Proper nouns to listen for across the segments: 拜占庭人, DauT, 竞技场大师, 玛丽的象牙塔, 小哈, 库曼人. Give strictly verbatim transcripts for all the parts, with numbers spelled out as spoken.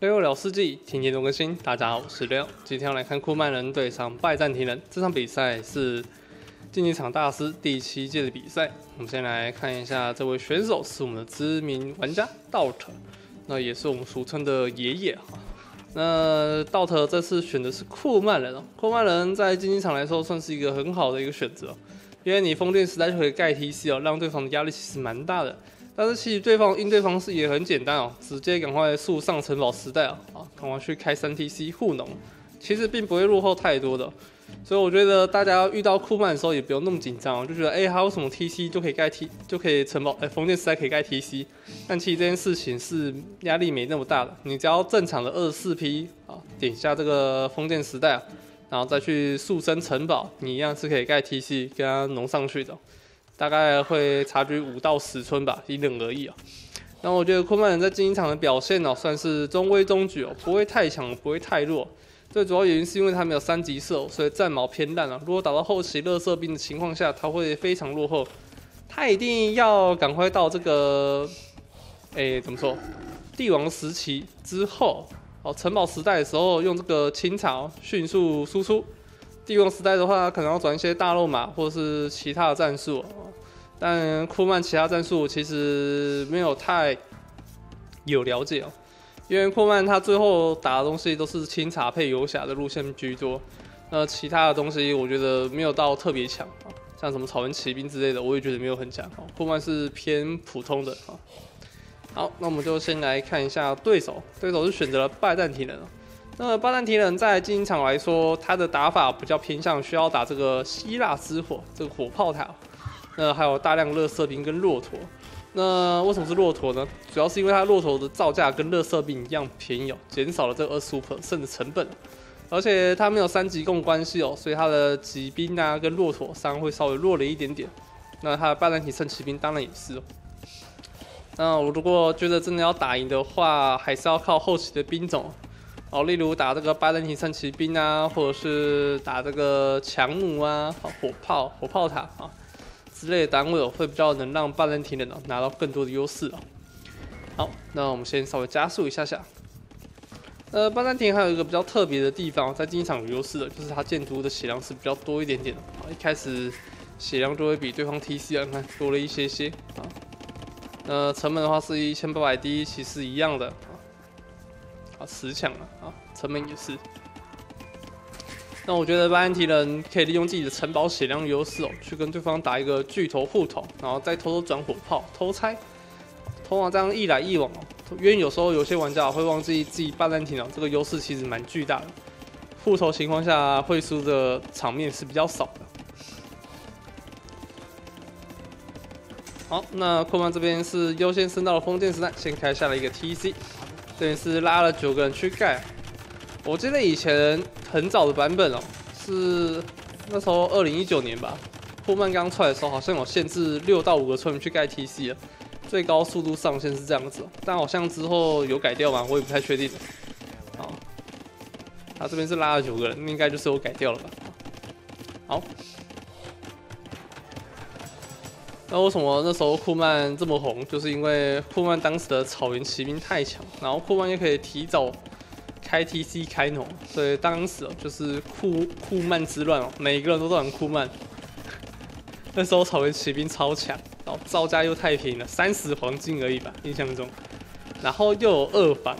六六聊世纪，天天都更新。大家好，我是六。今天要来看库曼人对上拜占庭人，这场比赛是竞技场大师第七届的比赛。我们先来看一下这位选手，是我们的知名玩家 DauT， 那也是我们俗称的爷爷哈。那 DauT 这次选的是库曼人哦，库曼人在竞技场来说算是一个很好的一个选择，因为你封建时代就可以盖 T C 哦，让对方的压力其实蛮大的。 但是其实对方应对方式也很简单哦，直接赶快速上城堡时代啊，啊，赶快去开三 T C 糊弄，其实并不会落后太多的，所以我觉得大家遇到库曼的时候也不用那么紧张、哦，就觉得哎，还有什么 T C 就可以盖 T 就可以城堡，哎，封建时代可以盖 T C， 但其实这件事情是压力没那么大的，你只要正常的二十四 P 啊，点下这个封建时代、啊，然后再去速升城堡，你一样是可以盖 T C 跟它弄上去的。 大概会差距五到十分吧，因人而异啊。那我觉得库曼人在竞技场的表现呢、啊，算是中规中矩哦，不会太强，不会太弱。最主要原因是因为他没有三级射、哦，所以战矛偏烂啊。如果打到后期热射兵的情况下，他会非常落后。他一定要赶快到这个，哎，怎么说？帝王时期之后，哦，城堡时代的时候用这个清朝迅速输出。帝王时代的话，可能要转一些大肉马或是其他的战术、哦。 但库曼其他战术其实没有太有了解哦，因为库曼他最后打的东西都是清查配游侠的路线居多，那其他的东西我觉得没有到特别强啊，像什么草原骑兵之类的，我也觉得没有很强啊。库曼是偏普通的啊。好，那我们就先来看一下对手，对手是选择了拜占庭人啊。那拜占庭人在竞技场来说，他的打法比较偏向需要打这个希腊之火，这个火炮塔。 那还有大量热射兵跟骆驼，那为什么是骆驼呢？主要是因为它骆驼的造价跟热射兵一样便宜哦，减少了这个 百分之二十五 的成本，而且它没有三级供关系哦，所以它的骑兵啊跟骆驼伤会稍微弱了一点点。那它的拜占庭圣骑兵当然也是哦。那我如果觉得真的要打赢的话，还是要靠后期的兵种哦，例如打这个拜占庭圣骑兵啊，或者是打这个强弩啊、火炮、火炮塔啊。 之类的单位会比较能让拜占庭人拿到更多的优势啊。好，那我们先稍微加速一下下。呃，拜占庭还有一个比较特别的地方，在竞技场有优势的就是它建筑的血量是比较多一点点的啊。一开始血量就会比对方 T C 啊，你看多了一些些啊。那成本的话是 一千八百 D， 其实一样的啊，啊，十强了啊，成本也是。 那我觉得拜占庭人可以利用自己的城堡血量优势哦，去跟对方打一个巨头护头，然后再偷偷转火炮、偷拆、偷啊，这样一来一往哦。因为有时候有些玩家会忘记自己拜占庭哦，这个优势其实蛮巨大的。护头情况下会输的场面是比较少的。好，那库曼这边是优先升到了封建时代，先开下了一个 T C， 这边是拉了九个人去盖。 我记得以前很早的版本哦，是那时候二零一九年吧，库曼刚出来的时候，好像有限制六到五个村民去盖 T C 了，最高速度上限是这样子、哦，但好像之后有改掉吗？我也不太确定。好，他、啊、这边是拉了九个人，应该就是有改掉了吧？好，那为什么那时候库曼这么红？就是因为库曼当时的草原骑兵太强，然后库曼也可以提早。 开 T C 开农，所以当时哦就是库库曼之乱哦，每个人都在玩库曼。那时候草原骑兵超强，然后造价又太便宜了，三十黄金而已吧，印象中。然后又有二防，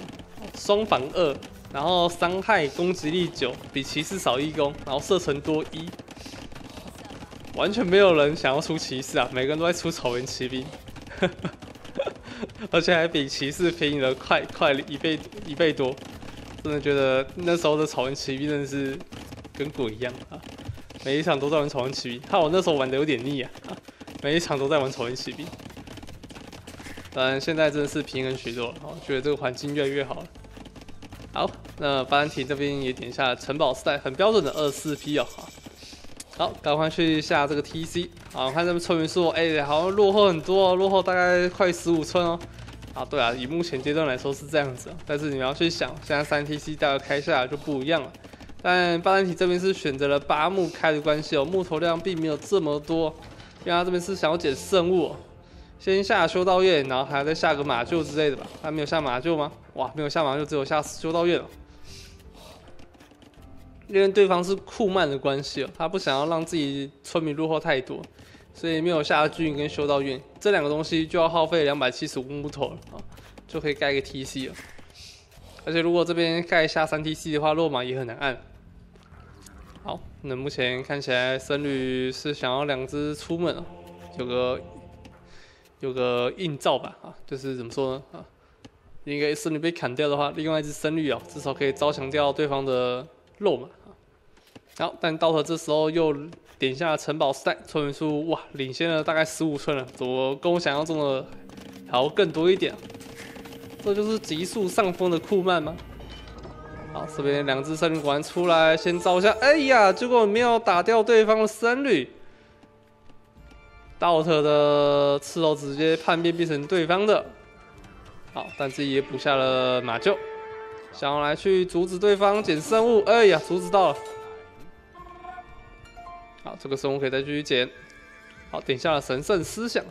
双防二，然后伤害攻击力九，比骑士少一攻，然后射程多一。完全没有人想要出骑士啊，每个人都在出草原骑兵。而且还比骑士便宜了快快一倍一倍多。 真的觉得那时候的草原骑兵真的是跟鬼一样啊！每一场都在玩草原骑兵，害我那时候玩的有点腻啊！每一场都在玩草原骑兵，当然现在真的是平衡许多了，我觉得这个环境越来越好了。好，那拜占庭这边也点一下城堡时代，很标准的二十四 P 哦。好，赶快去下这个 T C 啊！我看这边村民数，哎、欸，好像落后很多哦，落后大概快十五村哦。 啊，对啊，以目前阶段来说是这样子、啊，但是你要去想，现在三 T C 大概开下来就不一样了。但拜占庭这边是选择了八木开的关系哦，木头量并没有这么多，因为他这边是想要捡圣物、哦，先下修道院，然后还要再下个马厩之类的吧？他没有下马厩吗？哇，没有下马就只有下修道院了。因为对方是库曼的关系哦，他不想要让自己村民落后太多，所以没有下军营跟修道院这两个东西就要耗费两百七十五木头了啊，就可以盖一个 T C 了。而且如果这边盖下三 T C 的话，落马也很难按。好，那目前看起来僧侣是想要两只出门哦，有个有个硬照吧啊，就是怎么说呢啊？应该僧侣被砍掉的话，另外一只僧侣啊，至少可以招降掉对方的。 肉嘛，好，但到了这时候又点下了城堡时代，村民数哇领先了大概十五寸了，怎么跟我想象中的还要更多一点、啊？这就是急速上风的库曼吗？好，这边两只僧侣果然出来，先招一下，哎呀，结果没有打掉对方的僧侣，D A U T的刺头直接叛变变成对方的，好，但自己也补下了马厩。 想要来去阻止对方捡生物，哎呀，阻止到了。好，这个生物可以再继续捡。好，点下了神圣思想。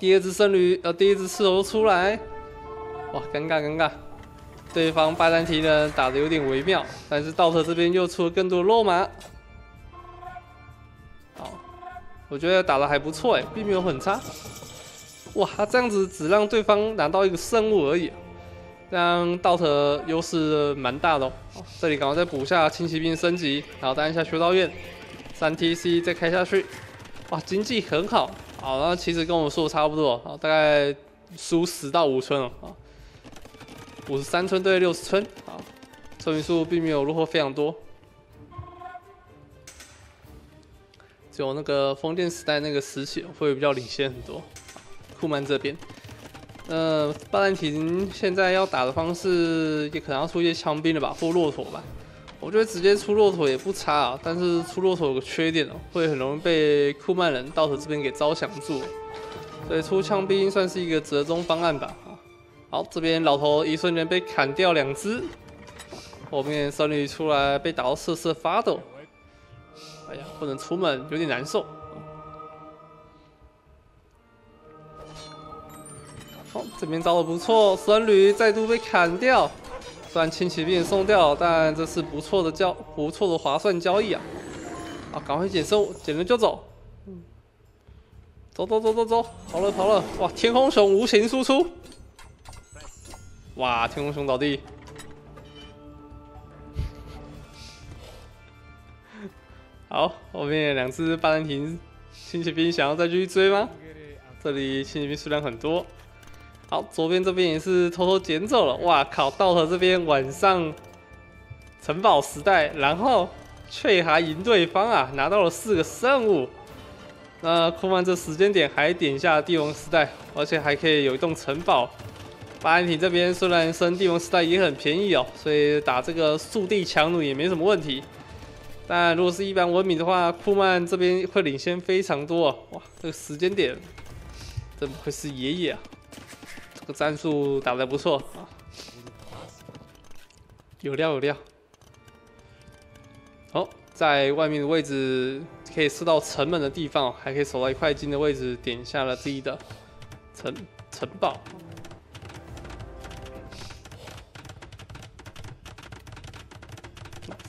第二只僧侣，呃，第一只刺头出来，哇，尴尬尴尬。对方拜占庭人打得有点微妙，但是D A U T这边又出了更多肉马。好，我觉得打得还不错哎，并没有很差。哇，他这样子只让对方拿到一个生物而已。 让D A U T优势蛮大的哦，这里赶快再补下轻骑兵升级，然后再按下修道院，三 T C 再开下去，哇，经济很好，好，那其实跟我说的差不多，好，大概输十到五村哦，啊，五十三村对六十村，好，村民数并没有落后非常多，只有那个风电时代那个时期会比较领先很多，库曼这边。 呃，拜占庭现在要打的方式，也可能要出一些枪兵了吧，或骆驼吧。我觉得直接出骆驼也不差啊，但是出骆驼有个缺点哦，会很容易被库曼人到这边给招降住。所以出枪兵算是一个折中方案吧。好，这边老头一瞬间被砍掉两只，后面僧侣出来被打到瑟瑟发抖。哎呀，不能出门，有点难受。 哦，这边招的不错，僧侣再度被砍掉，虽然轻骑兵送掉，但这是不错的交，不错的划算交易啊！啊，赶快捡收，捡了就走。嗯，走走走走走，跑了跑了！哇，天空熊无情输出，哇，天空熊倒地。好，后面两只拜占庭轻骑兵想要再继续追吗？这里轻骑兵数量很多。 好，左边这边也是偷偷捡走了。哇靠！到了这边晚上城堡时代，然后却还赢对方啊，拿到了四个圣物。那库曼这时间点还点下帝王时代，而且还可以有一栋城堡。拜占庭这边虽然升帝王时代也很便宜哦，所以打这个速地强弩也没什么问题。但如果是一般文明的话，库曼这边会领先非常多啊！哇，这个时间点真不愧是爷爷啊！ 战术打得不错啊，有料有料。好，在外面的位置可以射到城门的地方，还可以守到一块金的位置，点下了自己的城城堡。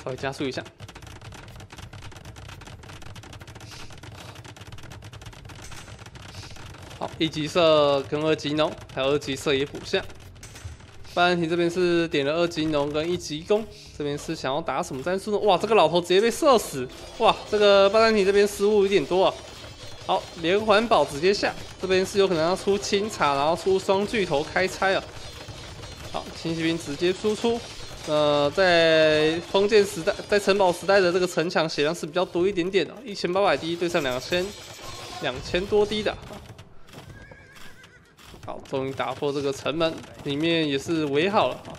稍微加速一下。 好，一级射跟二级农，还有二级射也补下。拜占庭这边是点了二级农跟一级弓，这边是想要打什么战术呢？哇，这个老头直接被射死！哇，这个拜占庭这边失误有点多啊。好，连环宝直接下，这边是有可能要出清塔，然后出双巨头开拆啊。好，轻骑兵直接输出。呃，在封建时代，在城堡时代的这个城墙血量是比较多一点点的， 一千八百滴对上 两千 两千多滴的。 好，终于打破这个城门，里面也是围好了啊。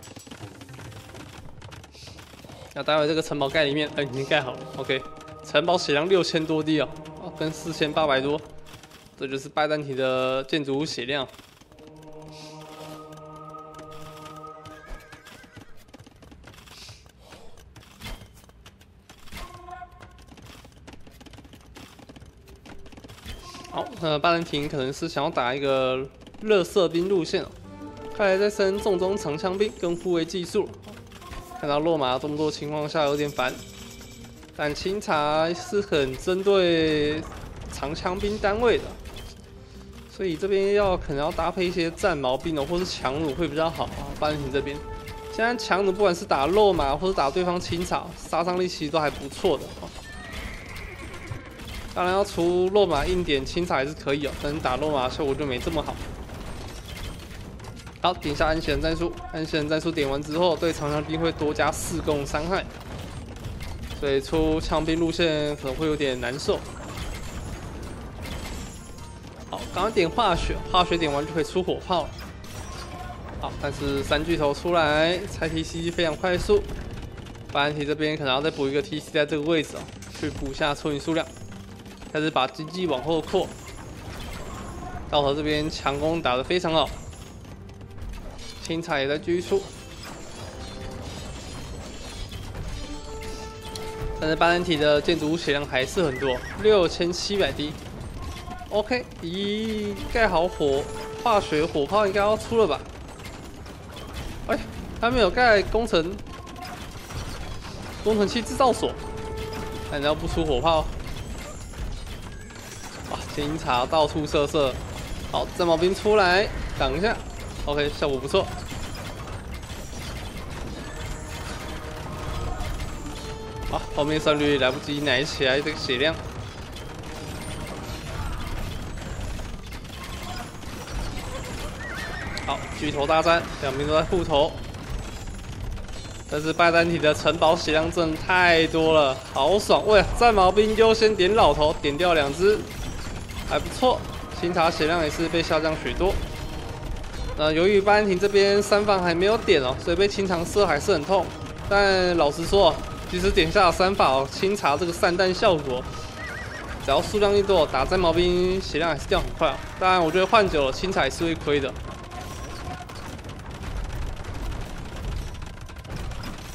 那待会这个城堡盖里面，哎、欸，已经盖好了。OK， 城堡血量 六千 多滴哦，哦，跟 四千八百 多，这就是拜占庭的建筑物血量。好，呃，拜占庭可能是想要打一个。 热色兵路线、哦，看来在升重装长枪兵跟护卫技术，看到落马这么多情况下有点烦。但清查是很针对长枪兵单位的，所以这边要可能要搭配一些战矛兵哦，或是强弩会比较好啊。八人行这边，现在强弩不管是打落马或者打对方清查，杀伤力其实都还不错的哦。 当然要除落马硬点清查还是可以哦，但是打落马效果就没这么好。好，点下安息人战术，安息人战术点完之后，对长枪兵会多加四攻伤害，所以出枪兵路线可能会有点难受。好，刚刚点化学，化学点完就可以出火炮了。好，但是三巨头出来拆 T C 非常快速，白兰体这边可能要再补一个 T C 在这个位置哦，去补下村民数量。 开始把经济往后扩，道和这边强攻打得非常好，清查也在继续出，但是巴兰体的建筑物血量还是很多， 六千七百滴。OK， 咦，盖好火化学火炮应该要出了吧？哎、欸，他没有盖工程工程器制造所，难道不出火炮？ 清查到处射射，好，战矛兵出来挡一下 ，OK， 效果不错。好，后面三绿来不及奶起来这个血量。好，巨头大战，两边都在护头，但是拜丹体的城堡血量真的太多了，好爽！喂，战矛兵优先点老头，点掉两只。 还不错，清查血量也是被下降许多。那由于巴兰廷这边三防还没有点哦，所以被清查射还是很痛。但老实说，即使点下了三法哦，清查这个散弹效果，只要数量一多，打战矛兵血量还是掉很快哦。当然，我觉得换久了清查也是会亏的。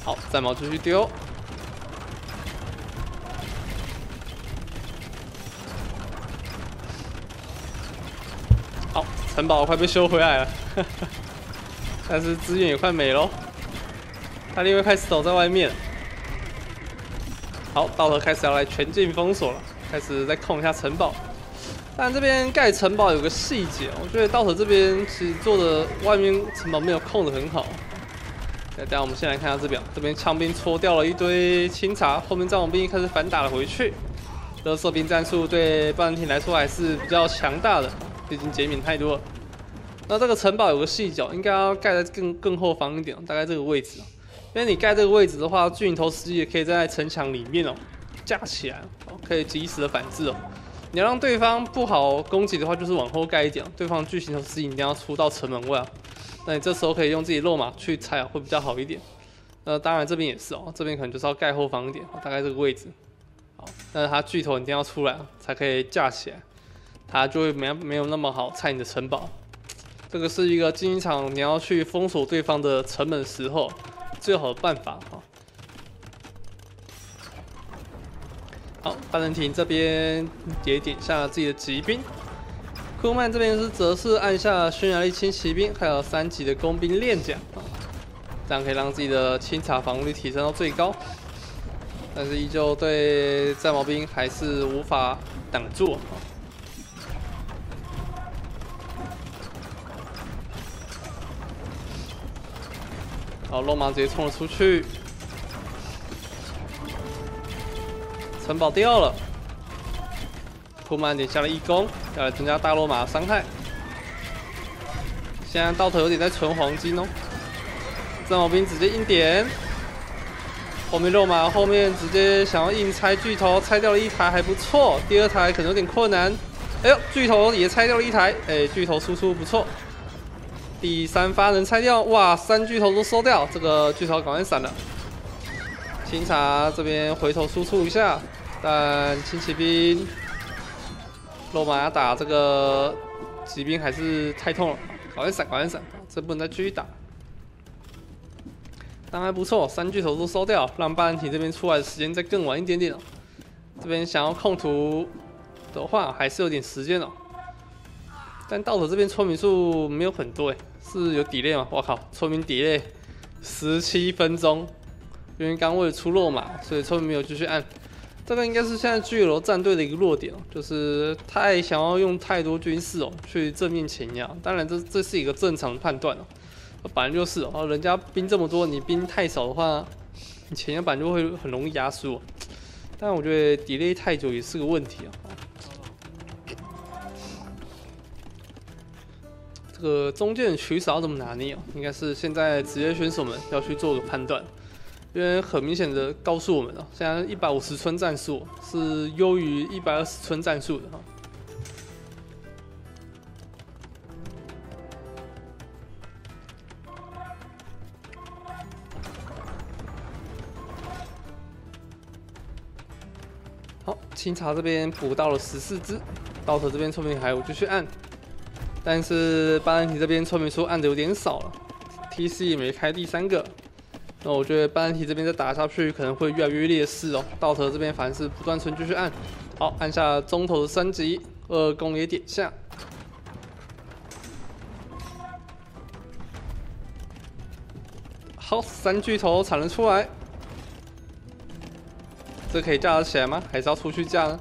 好，战矛继续丢。 城堡快被修回来了，但是资源也快没喽。他因为开始走在外面，好，到了开始要来全境封锁了，开始在控一下城堡。但这边盖城堡有个细节，我觉得到手这边其实做的外面城堡没有控的很好。等下我们先来看下这表，这边枪兵戳掉了一堆清查，后面战王兵开始反打了回去。勒索兵战术对巴兰廷来说还是比较强大的。 毕竟减免太多了，那这个城堡有个细角，应该要盖在更更后方一点、喔，大概这个位置、喔。因为你盖这个位置的话，巨影头司机也可以站在城墙里面哦、喔，架起来、喔，可以及时的反制哦、喔。你要让对方不好攻击的话，就是往后盖一点、喔，对方巨型头司机一定要出到城门外、喔。那你这时候可以用自己落马去踩、喔，会比较好一点。那当然这边也是哦、喔，这边可能就是要盖后方一点、喔，大概这个位置。好，但是它巨头一定要出来、喔，才可以架起来。 他就会没没有那么好拆你的城堡，这个是一个竞技场你要去封锁对方的城门的时候最好的办法哈。好，巴兰廷这边也点下了自己的骑兵，库曼这边是则是按下匈牙利轻骑兵，还有三级的工兵练甲，这样可以让自己的清查防御力提升到最高，但是依旧对战矛兵还是无法挡住。 好，罗马直接冲了出去，城堡掉了。库曼点下了一攻，要来增加大罗马的伤害。现在到头有点在存黄金哦。战矛兵直接硬点，后面罗马后面直接想要硬拆巨头，拆掉了一台还不错，第二台可能有点困难。哎呦，巨头也拆掉了一台，哎，巨头输出不错。 第三发能拆掉，哇！三巨头都收掉，这个巨头赶快闪了。清查这边回头输出一下，但轻骑兵罗马打这个骑兵还是太痛了，赶快闪，赶快闪，这不能再继续打。但还不错，三巨头都收掉，让巴兰廷这边出来的时间再更晚一点点哦。这边想要控图的话，还是有点时间哦。 但到手这边村民数没有很多哎，是有delay吗？我靠，村民delay十七分钟，因为刚为了出肉码，所以村民没有继续按。这个应该是现在巨楼战队的一个弱点哦，就是太想要用太多军事哦去正面前压。当然这，这这是一个正常判断哦，本来就是哦，人家兵这么多，你兵太少的话，你前压板就会很容易压输哦。但我觉得 delay 太久也是个问题啊。 这个中间取舍要怎么拿捏哦？应该是现在职业选手们要去做个判断，因为很明显的告诉我们哦，现在一百五十村战术是优于一百二十村战术的哈。好，清茶这边捕到了十四只，到手这边村民还有继续按。 但是巴兰提这边村民说按的有点少了 ，T C 也没开第三个，那我觉得巴兰提这边再打下去可能会越来越劣势哦。到头这边反而是不断存继续按，好按下中投的三级，二攻也点下。好，三巨头产了出来，这可以架得起来吗？还是要出去架呢？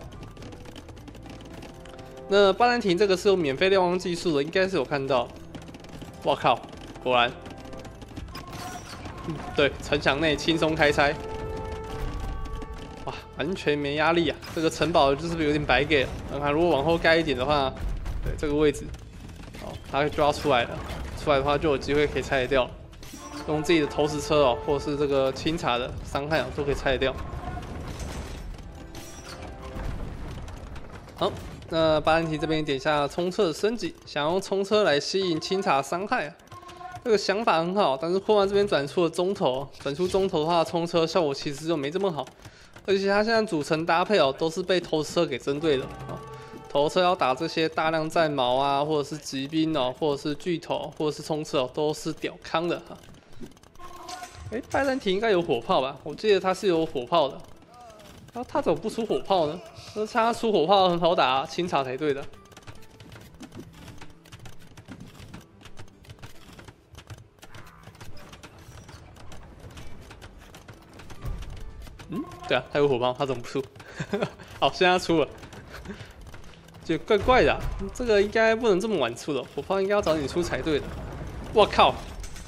那巴兰廷这个是有免费瞭望技术的，应该是有看到。我靠，果然，嗯、对，城墙内轻松开拆，哇，完全没压力啊！这个城堡就是不是有点白给了？看看如果往后盖一点的话，对这个位置，哦，他给抓出来了，出来的话就有机会可以拆得掉。用自己的投石车哦，或者是这个清查的伤害哦，都可以拆得掉。好。 那巴兰提这边点下冲车的升级，想用冲车来吸引清查伤害、啊，这个想法很好。但是霍曼这边转出了中投，转出中投的话，冲车效果其实就没这么好。而且他现在主城搭配哦，都是被投石车给针对的啊、哦。投车要打这些大量战矛啊，或者是骑兵哦，或者是巨头，或者是冲车哦，都是屌康的哈。哎、啊，巴兰提应该有火炮吧？我记得他是有火炮的。 然后、啊、他怎么不出火炮呢？那他出火炮很好打、啊，清查才对的。嗯，对啊，他有火炮，他怎么不出？好，现在他出了，就怪怪的、啊。这个应该不能这么晚出的，火炮应该要早点出才对的。我靠！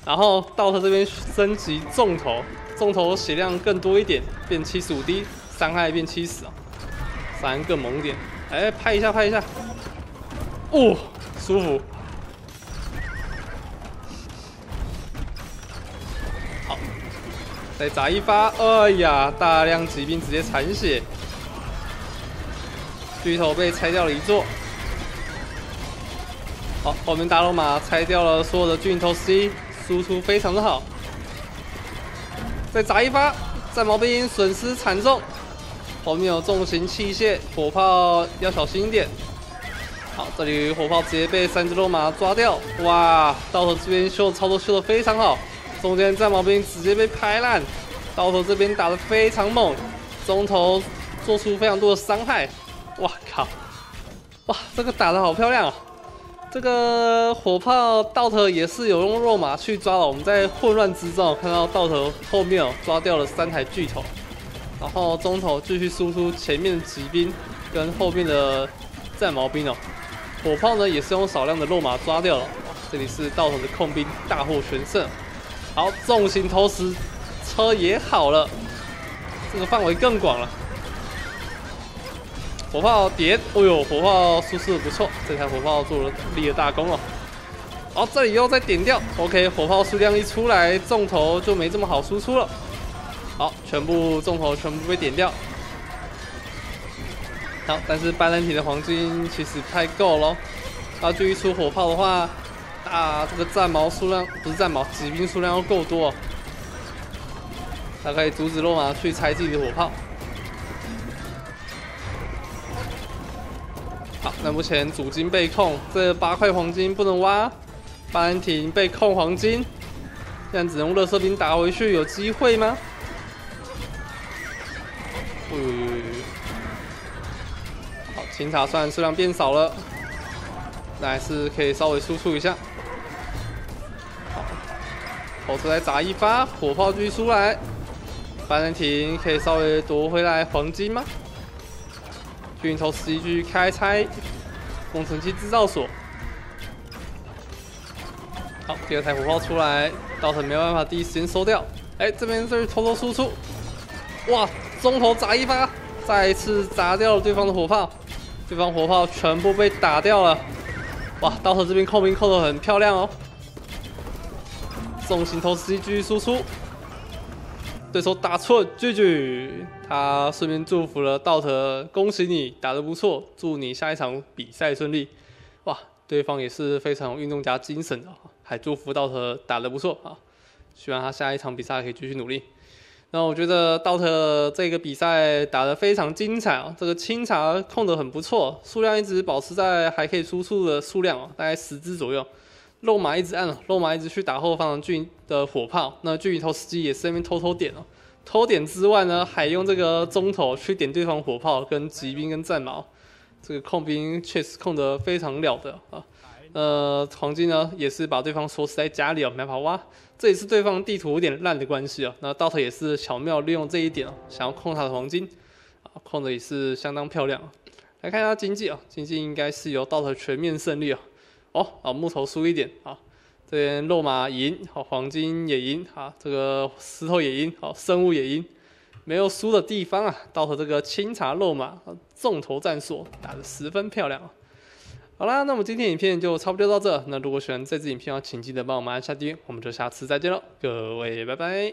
然后到他这边升级重头，重头血量更多一点，变七十五滴。 伤害变七十啊，反而更猛点。哎、欸，拍一下，拍一下，哦，舒服。好，再砸一发。哎呀，大量骑兵直接残血，巨头被拆掉了一座。好，后面大罗马拆掉了所有的巨头 C， 输出非常的好。再砸一发，战矛兵损失惨重。 后面有重型器械，火炮要小心一点。好，这里火炮直接被三只罗马抓掉。哇，到头这边秀操作秀的非常好，中间战矛兵直接被拍烂。到头这边打的非常猛，中投做出非常多的伤害。哇靠！哇，这个打的好漂亮啊！这个火炮到头也是有用罗马去抓了。我们在混乱之中看到到头后面哦抓掉了三台巨头。 然后中投继续输出前面的骑兵跟后面的战矛兵哦，火炮呢也是用少量的肉马抓掉了。这里是到头的控兵大获全胜。好，重型投石车也好了，这个范围更广了。火炮点，哦呦，火炮输出的不错，这台火炮做了立了大功哦。好，这里又再点掉 ，OK， 火炮数量一出来，重投就没这么好输出了。 好，全部重头全部被点掉。好，但是巴兰提的黄金其实不太够咯。他继续出火炮的话，啊，这个战矛数量不是战矛，骑兵数量要够多、哦，他可以阻止罗马去拆自己的火炮。好，那目前主金被控，这八块黄金不能挖，巴兰提被控黄金，现在只能用垃圾兵打回去，有机会吗？ 好，清塔虽然数量变少了，那还是可以稍微输出一下。跑出来砸一发，火炮狙出来。班恩廷可以稍微夺回来黄金吗？巨云头十一狙开拆工程机制造所。好，第二台火炮出来，DauT没有办法第一时间收掉。哎，这边就是偷偷输出。哇，中头砸一发，再次砸掉了对方的火炮，对方火炮全部被打掉了。哇，DauT这边扣兵扣得很漂亮哦。 重型投石机继续输出，对手打错G G，他顺便祝福了DauT，恭喜你打得不错，祝你下一场比赛顺利。哇，对方也是非常有运动家精神的，还祝福DauT打得不错啊，希望他下一场比赛可以继续努力。那我觉得DauT这个比赛打得非常精彩啊，这个清茶控得很不错，数量一直保持在还可以输出的数量哦，大概十只左右。 肉马一直按了，肉马一直去打后方巨云的火炮，那巨云投石机也是在那边偷偷点哦。偷点之外呢，还用这个中投去点对方火炮、跟骑兵、跟战矛。这个控兵确实控得非常了得啊。呃，黄金呢也是把对方锁死在家里哦，没办法挖。这也是对方地图有点烂的关系哦。那DauT也是巧妙利用这一点哦，想要控他的黄金，啊，控的也是相当漂亮。来看一下经济啊，经济应该是由DauT全面胜利啊。 哦，啊，木头输一点啊，这边肉马赢，好，黄金也赢，啊，这个石头也赢，好，生物也赢，没有输的地方啊。DauT这个清茶肉马重头战术打得十分漂亮。好啦，那我们今天影片就差不多到这。那如果喜欢这支影片，请记得帮我们按下订阅，我们就下次再见喽，各位，拜拜。